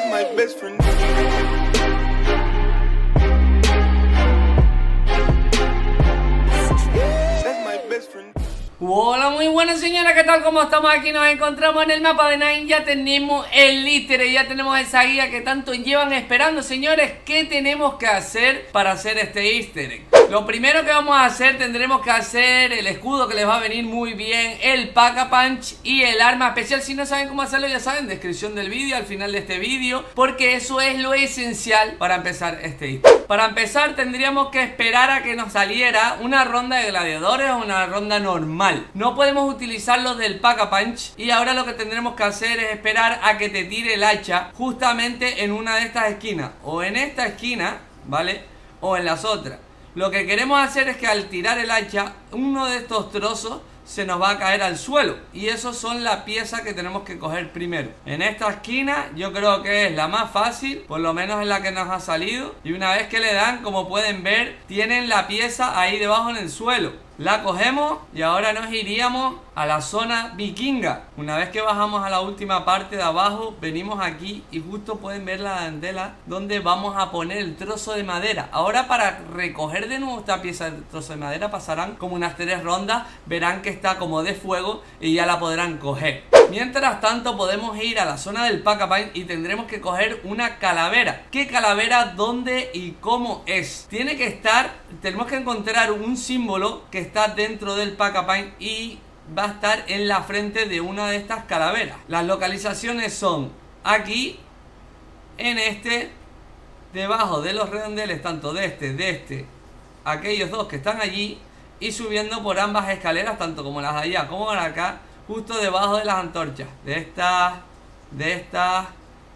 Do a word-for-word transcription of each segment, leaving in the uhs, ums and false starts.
that's my best friend. That's my best friend. Hola, muy buenas señoras, ¿qué tal? ¿Cómo estamos? Aquí nos encontramos en el mapa de nine. Ya tenemos el easter egg, ya tenemos esa guía que tanto llevan esperando. Señores, ¿qué tenemos que hacer para hacer este easter egg? Lo primero que vamos a hacer, tendremos que hacer el escudo que les va a venir muy bien, el Pack-a-Punch y el arma especial. Si no saben cómo hacerlo, ya saben, descripción del vídeo, al final de este vídeo, porque eso es lo esencial para empezar este hito. Para empezar tendríamos que esperar a que nos saliera una ronda de gladiadores o una ronda normal. No podemos utilizar los del Pack-a-Punch y ahora lo que tendremos que hacer es esperar a que te tire el hacha justamente en una de estas esquinas, o en esta esquina, ¿vale? O en las otras. Lo que queremos hacer es que al tirar el hacha, uno de estos trozos se nos va a caer al suelo. Y esos son la pieza que tenemos que coger primero. En esta esquina yo creo que es la más fácil, por lo menos es la que nos ha salido. Y una vez que le dan, como pueden ver, tienen la pieza ahí debajo en el suelo. La cogemos y ahora nos iríamos a la zona vikinga. Una vez que bajamos a la última parte de abajo, venimos aquí y justo pueden ver la bandera donde vamos a poner el trozo de madera. Ahora, para recoger de nuevo esta pieza del trozo de madera, pasarán como unas tres rondas. Verán que está como de fuego y ya la podrán coger. Mientras tanto podemos ir a la zona del Pack-a-Punch y tendremos que coger una calavera. ¿Qué calavera? ¿Dónde y cómo es? Tiene que estar, tenemos que encontrar un símbolo que está dentro del Pack-a-Punch y va a estar en la frente de una de estas calaveras. Las localizaciones son aquí, en este, debajo de los redondeles, tanto de este, de este, aquellos dos que están allí, y subiendo por ambas escaleras, tanto como las de allá como las de acá, justo debajo de las antorchas. De estas, de estas,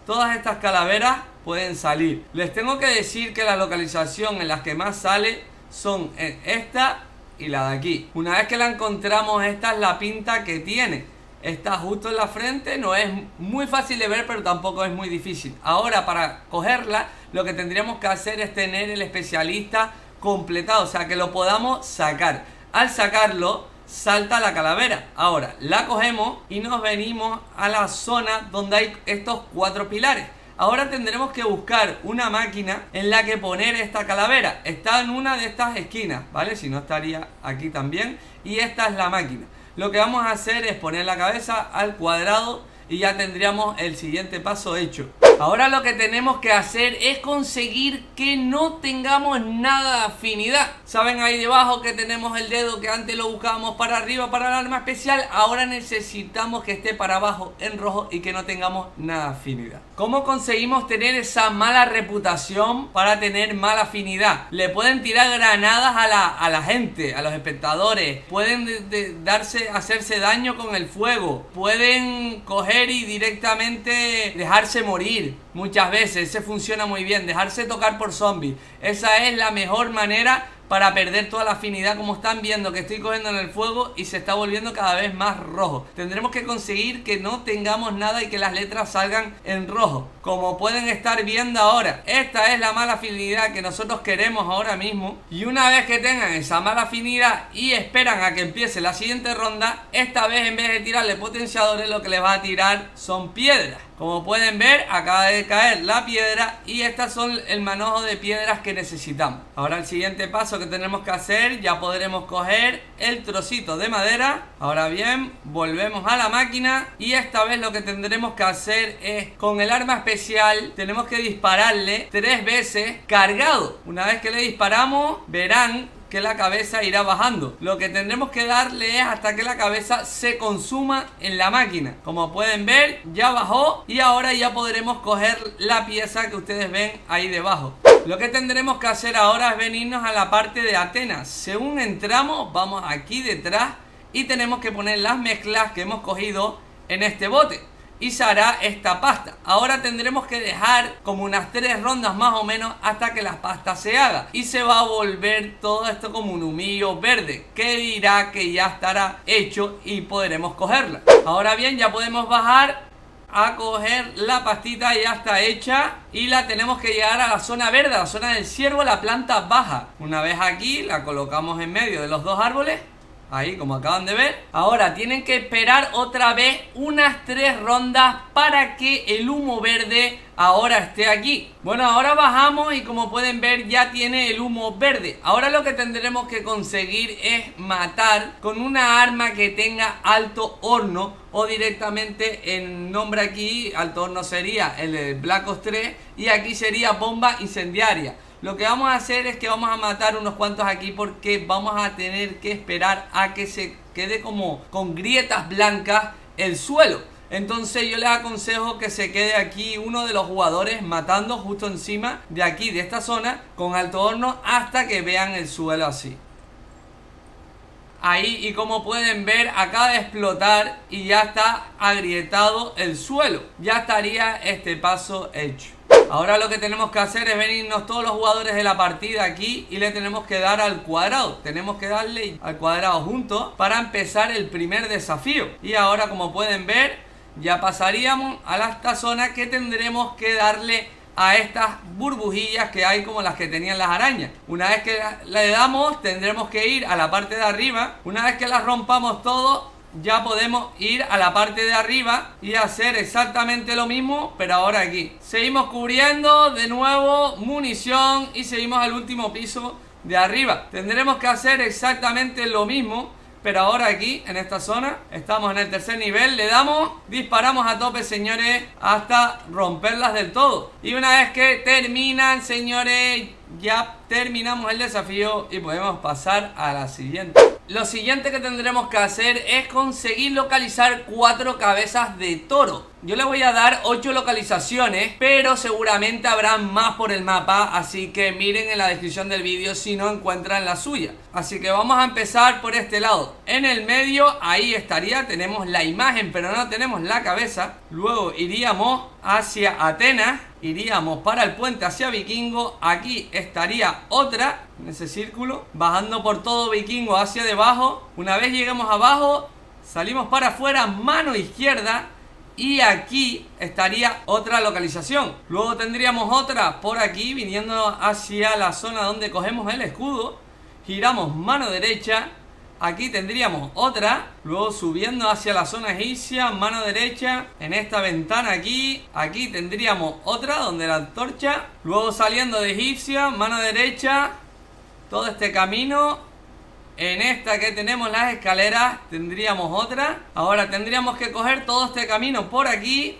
todas estas calaveras pueden salir. Les tengo que decir que la localización en las que más sale son en esta y la de aquí. Una vez que la encontramos, esta es la pinta que tiene. Está justo en la frente, no es muy fácil de ver, pero tampoco es muy difícil. Ahora, para cogerla, lo que tendríamos que hacer es tener el especialista completado, o sea, que lo podamos sacar. Al sacarlo, salta la calavera. Ahora, la cogemos y nos venimos a la zona donde hay estos cuatro pilares. Ahora tendremos que buscar una máquina en la que poner esta calavera. Está en una de estas esquinas, ¿vale? Si no, estaría aquí también. Y esta es la máquina. Lo que vamos a hacer es poner la cabeza al cuadrado y ya tendríamos el siguiente paso hecho. Ahora lo que tenemos que hacer es conseguir que no tengamos nada de afinidad. Saben ahí debajo que tenemos el dedo que antes lo buscábamos para arriba para el arma especial. Ahora necesitamos que esté para abajo en rojo y que no tengamos nada de afinidad. ¿Cómo conseguimos tener esa mala reputación para tener mala afinidad? Le pueden tirar granadas a la, a la gente, a los espectadores. Pueden de, de, darse, hacerse daño con el fuego. Pueden coger y directamente dejarse morir. Muchas veces se funciona muy bien dejarse tocar por zombies. Esa es la mejor manera para perder toda la afinidad. Como están viendo que estoy cogiendo en el fuego y se está volviendo cada vez más rojo. Tendremos que conseguir que no tengamos nada y que las letras salgan en rojo. Como pueden estar viendo ahora, esta es la mala afinidad que nosotros queremos ahora mismo. Y una vez que tengan esa mala afinidad y esperan a que empiece la siguiente ronda, esta vez en vez de tirarle potenciadores, lo que les va a tirar son piedras. Como pueden ver, acaba de caer la piedra y estas son el manojo de piedras que necesitamos. Ahora el siguiente paso que tenemos que hacer, ya podremos coger el trocito de madera. Ahora bien, volvemos a la máquina y esta vez lo que tendremos que hacer es, con el arma especial, tenemos que dispararle tres veces cargado. Una vez que le disparamos, verán que la cabeza irá bajando. Lo que tendremos que darle es hasta que la cabeza se consuma en la máquina. Como pueden ver, ya bajó y ahora ya podremos coger la pieza que ustedes ven ahí debajo. Lo que tendremos que hacer ahora es venirnos a la parte de Atenas. Según entramos, vamos aquí detrás y tenemos que poner las mezclas que hemos cogido en este bote y se hará esta pasta. Ahora tendremos que dejar como unas tres rondas más o menos hasta que la pasta se haga y se va a volver todo esto como un humillo verde que dirá que ya estará hecho y podremos cogerla. Ahora bien, ya podemos bajar a coger la pastita, ya está hecha y la tenemos que llegar a la zona verde, la zona del ciervo, la planta baja. Una vez aquí la colocamos en medio de los dos árboles Ahí, como acaban de ver. Ahora tienen que esperar otra vez unas tres rondas para que el humo verde ahora esté aquí. Bueno, ahora bajamos y como pueden ver ya tiene el humo verde. Ahora lo que tendremos que conseguir es matar con una arma que tenga alto horno, o directamente en nombre aquí, alto horno sería el de Black Ops tres y aquí sería bomba incendiaria. Lo que vamos a hacer es que vamos a matar unos cuantos aquí porque vamos a tener que esperar a que se quede como con grietas blancas el suelo. Entonces yo les aconsejo que se quede aquí uno de los jugadores matando justo encima de aquí, de esta zona, con alto horno hasta que vean el suelo así. Ahí, y como pueden ver acaba de explotar y ya está agrietado el suelo. Ya estaría este paso hecho. Ahora lo que tenemos que hacer es venirnos todos los jugadores de la partida aquí y le tenemos que dar al cuadrado. Tenemos que darle al cuadrado juntos para empezar el primer desafío. Y ahora, como pueden ver, ya pasaríamos a esta zona que tendremos que darle a estas burbujillas que hay como las que tenían las arañas. Una vez que le damos tendremos que ir a la parte de arriba. Una vez que las rompamos todo, ya podemos ir a la parte de arriba y hacer exactamente lo mismo, pero ahora aquí. Seguimos cubriendo de nuevo munición y seguimos al último piso de arriba. Tendremos que hacer exactamente lo mismo, pero ahora aquí, en esta zona. Estamos en el tercer nivel, le damos, disparamos a tope, señores, hasta romperlas del todo. Y una vez que terminan, señores, ya terminamos el desafío y podemos pasar a la siguiente. Lo siguiente que tendremos que hacer es conseguir localizar cuatro cabezas de toro. Yo le voy a dar ocho localizaciones, pero seguramente habrán más por el mapa, así que miren en la descripción del vídeo si no encuentran la suya. Así que vamos a empezar por este lado. En el medio, ahí estaría, tenemos la imagen, pero no tenemos la cabeza. Luego iríamos hacia Atenas, iríamos para el puente hacia Vikingo, aquí estaría otra, en ese círculo, bajando por todo Vikingo hacia debajo. Una vez lleguemos abajo, salimos para afuera, mano izquierda, y aquí estaría otra localización. Luego tendríamos otra por aquí, viniendo hacia la zona donde cogemos el escudo, giramos mano derecha, aquí tendríamos otra. Luego subiendo hacia la zona egipcia, mano derecha, en esta ventana aquí, aquí tendríamos otra donde la antorcha. Luego saliendo de egipcia, mano derecha, todo este camino. En esta que tenemos las escaleras tendríamos otra. Ahora tendríamos que coger todo este camino por aquí,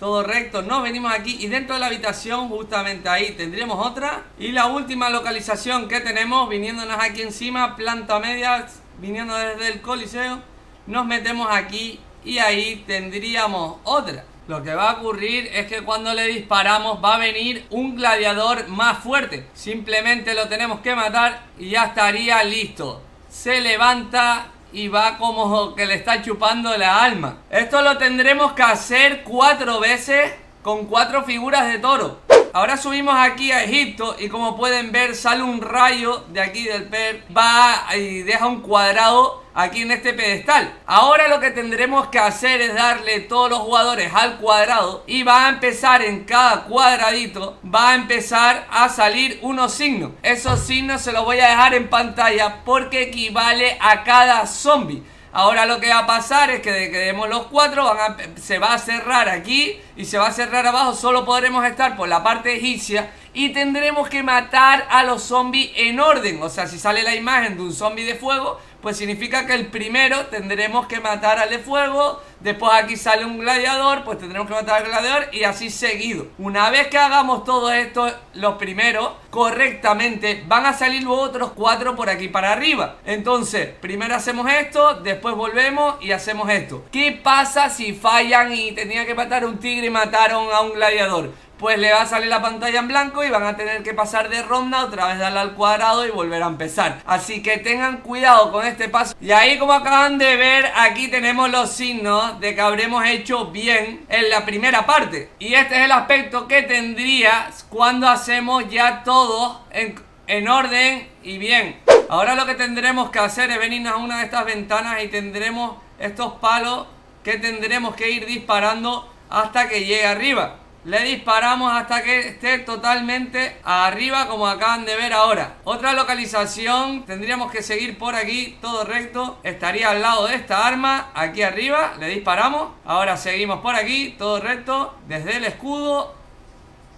todo recto, nos venimos aquí y dentro de la habitación justamente ahí tendríamos otra. Y la última localización que tenemos, viniéndonos aquí encima, planta media, viniendo desde el coliseo, nos metemos aquí y ahí tendríamos otra. Lo que va a ocurrir es que cuando le disparamos va a venir un gladiador más fuerte. Simplemente lo tenemos que matar y ya estaría listo. Se levanta y va como que le está chupando la alma. Esto lo tendremos que hacer cuatro veces con cuatro figuras de toro. Ahora subimos aquí a Egipto y como pueden ver sale un rayo de aquí del per, va y deja un cuadrado aquí en este pedestal. Ahora lo que tendremos que hacer es darle todos los jugadores al cuadrado y va a empezar en cada cuadradito, va a empezar a salir unos signos. Esos signos se los voy a dejar en pantalla porque equivale a cada zombie. Ahora lo que va a pasar es que de que demos los cuatro van a, se va a cerrar aquí y se va a cerrar abajo. Solo podremos estar por la parte egipcia y tendremos que matar a los zombies en orden. O sea, si sale la imagen de un zombie de fuego, pues significa que el primero tendremos que matar al de fuego. Después aquí sale un gladiador, pues tendremos que matar al gladiador y así seguido. Una vez que hagamos todo esto, los primeros, correctamente, van a salir luego otros cuatro por aquí para arriba. Entonces, primero hacemos esto, después volvemos y hacemos esto. ¿Qué pasa si fallan y tenía que matar a un tigre y mataron a un gladiador? Pues le va a salir la pantalla en blanco y van a tener que pasar de ronda, otra vez darle al cuadrado y volver a empezar. Así que tengan cuidado con este paso. Y ahí, como acaban de ver, aquí tenemos los signos de que habremos hecho bien en la primera parte. Y este es el aspecto que tendría cuando hacemos ya todo en, en orden y bien. Ahora lo que tendremos que hacer es venirnos a una de estas ventanas y tendremos estos palos que tendremos que ir disparando hasta que llegue arriba. Le disparamos hasta que esté totalmente arriba, como acaban de ver ahora. Otra localización, tendríamos que seguir por aquí todo recto. Estaría al lado de esta arma, aquí arriba, le disparamos. Ahora seguimos por aquí, todo recto, desde el escudo,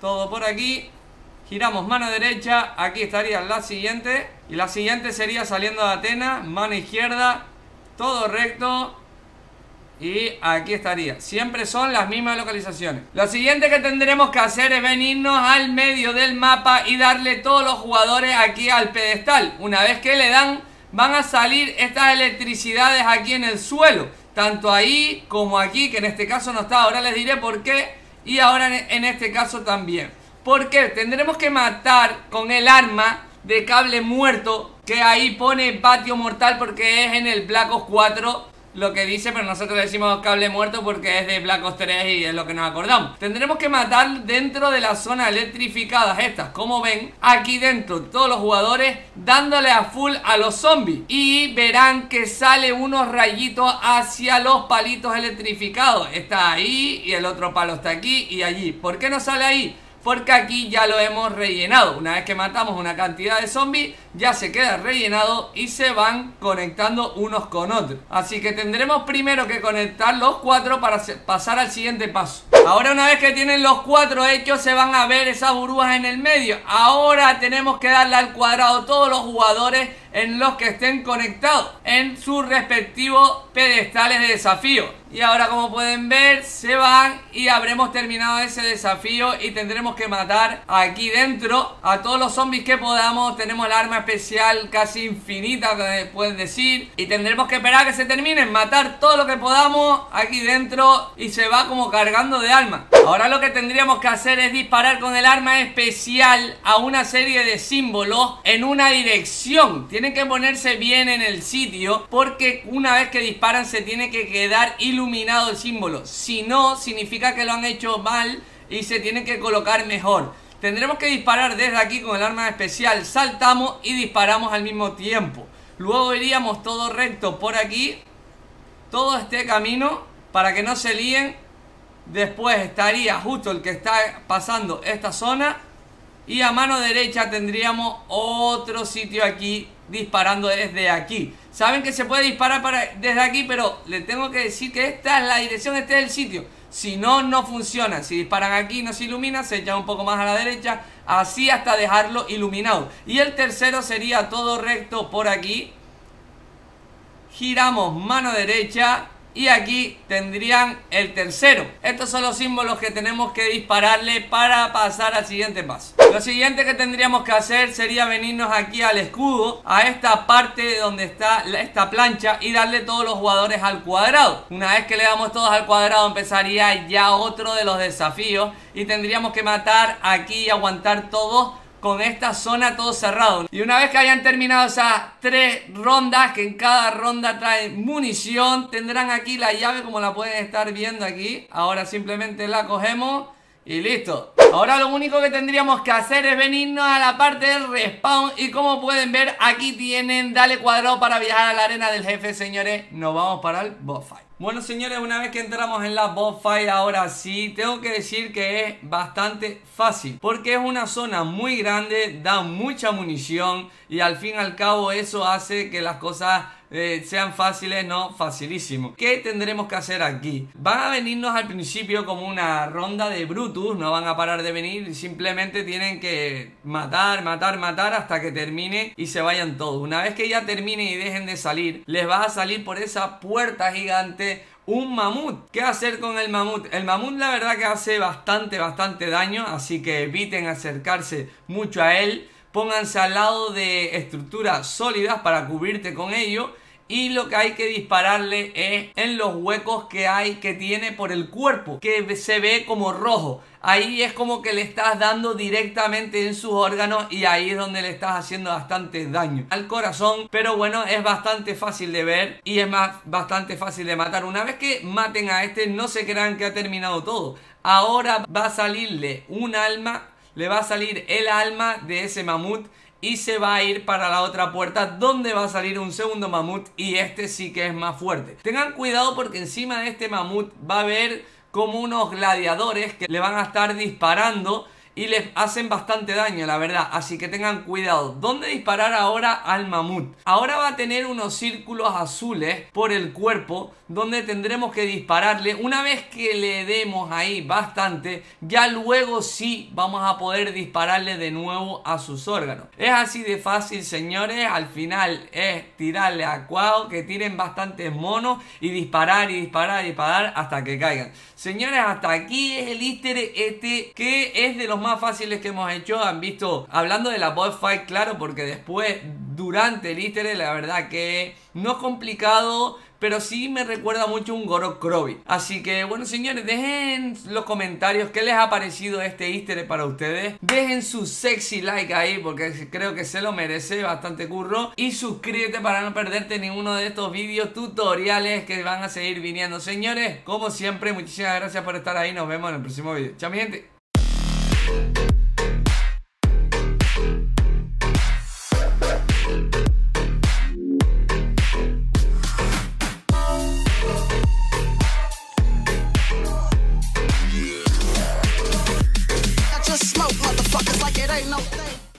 todo por aquí. Giramos mano derecha, aquí estaría la siguiente. Y la siguiente sería saliendo de Atenas, mano izquierda, todo recto. Y aquí estaría, siempre son las mismas localizaciones. Lo siguiente que tendremos que hacer es venirnos al medio del mapa y darle todos los jugadores aquí al pedestal. Una vez que le dan, van a salir estas electricidades aquí en el suelo, tanto ahí como aquí, que en este caso no está, ahora les diré por qué. Y ahora en este caso también, porque tendremos que matar con el arma de cable muerto, que ahí pone patio mortal porque es en el Black Ops cuatro lo que dice, pero nosotros le decimos cable muerto porque es de Black Ops tres y es lo que nos acordamos. Tendremos que matar dentro de las zonas electrificadas estas, como ven, aquí dentro, todos los jugadores dándole a full a los zombies. Y verán que sale unos rayitos hacia los palitos electrificados. Está ahí y el otro palo está aquí y allí. ¿Por qué no sale ahí? Porque aquí ya lo hemos rellenado. Una vez que matamos una cantidad de zombies, ya se queda rellenado y se van conectando unos con otros. Así que tendremos primero que conectar los cuatro para pasar al siguiente paso. Ahora, una vez que tienen los cuatro hechos, se van a ver esas burbujas en el medio. Ahora tenemos que darle al cuadrado todos los jugadores en los que estén conectados en sus respectivos pedestales de desafío. Y ahora, como pueden ver, se van y habremos terminado ese desafío y tendremos que matar aquí dentro a todos los zombies que podamos. Tenemos el arma especial casi infinita, pueden decir, y tendremos que esperar a que se terminen, matar todo lo que podamos aquí dentro y se va como cargando de armas. Ahora lo que tendríamos que hacer es disparar con el arma especial a una serie de símbolos en una dirección. Tienen que ponerse bien en el sitio porque una vez que disparan se tiene que quedar iluminado iluminado el símbolo, si no significa que lo han hecho mal y se tienen que colocar mejor. Tendremos que disparar desde aquí con el arma especial, saltamos y disparamos al mismo tiempo. Luego iríamos todo recto por aquí, todo este camino, para que no se líen. Después estaría justo el que está pasando esta zona y a mano derecha tendríamos otro sitio aquí, disparando desde aquí. Saben que se puede disparar para, desde aquí, pero les tengo que decir que esta es la dirección, este es el sitio. Si no, no funciona. Si disparan aquí no se ilumina, se echa un poco más a la derecha, así hasta dejarlo iluminado. Y el tercero sería todo recto por aquí. Giramos mano derecha y aquí tendrían el tercero. Estos son los símbolos que tenemos que dispararle para pasar al siguiente paso. Lo siguiente que tendríamos que hacer sería venirnos aquí al escudo, a esta parte donde está esta plancha, y darle todos los jugadores al cuadrado. Una vez que le damos todos al cuadrado empezaría ya otro de los desafíos y tendríamos que matar aquí y aguantar todos con esta zona todo cerrado. Y una vez que hayan terminado esas tres rondas, que en cada ronda traen munición, tendrán aquí la llave como la pueden estar viendo aquí. Ahora simplemente la cogemos y listo. Ahora lo único que tendríamos que hacer es venirnos a la parte del respawn. Y como pueden ver, aquí tienen dale cuadrado para viajar a la arena del jefe. Señores, nos vamos para el boss fight. Bueno, señores, una vez que entramos en la boss fight, ahora sí, tengo que decir que es bastante fácil, porque es una zona muy grande, da mucha munición y al fin y al cabo eso hace que las cosas eh, sean fáciles, no facilísimo. ¿Qué tendremos que hacer aquí? Van a venirnos al principio como una ronda de Brutus, no van a parar de venir, simplemente tienen que matar, matar, matar hasta que termine y se vayan todos. Una vez que ya terminen y dejen de salir, les va a salir por esa puerta gigante un mamut. ¿Qué hacer con el mamut? El mamut la verdad que hace bastante, bastante daño, así que eviten acercarse mucho a él. Pónganse al lado de estructuras sólidas para cubrirte con ello. Y lo que hay que dispararle es en los huecos que hay, que tiene por el cuerpo, que se ve como rojo. Ahí es como que le estás dando directamente en sus órganos y ahí es donde le estás haciendo bastante daño al corazón. Pero bueno, es bastante fácil de ver y es más bastante fácil de matar. Una vez que maten a este, no se crean que ha terminado todo. Ahora va a salirle un alma, le va a salir el alma de ese mamut y se va a ir para la otra puerta donde va a salir un segundo mamut y este sí que es más fuerte. Tengan cuidado porque encima de este mamut va a haber como unos gladiadores que le van a estar disparando y les hacen bastante daño, la verdad. Así que tengan cuidado. ¿Dónde disparar ahora al mamut? Ahora va a tener unos círculos azules por el cuerpo, donde tendremos que dispararle. Una vez que le demos ahí bastante, ya luego sí vamos a poder dispararle de nuevo a sus órganos. Es así de fácil, señores. Al final es tirarle a cuadro, que tiren bastantes monos, y disparar, y disparar, y disparar hasta que caigan. Señores, hasta aquí es el easter este, que es de los más fáciles que hemos hecho. Han visto hablando de la boss fight, claro, porque después durante el easter la verdad que no es complicado, pero sí me recuerda mucho un Goro Krobi. Así que bueno, señores, dejen los comentarios qué les ha parecido este easter para ustedes. Dejen su sexy like ahí, porque creo que se lo merece, bastante curro. Y suscríbete para no perderte ninguno de estos vídeos tutoriales que van a seguir viniendo. Señores, como siempre, muchísimas gracias por estar ahí. Nos vemos en el próximo vídeo. Chao, mi gente. Ain't no thing.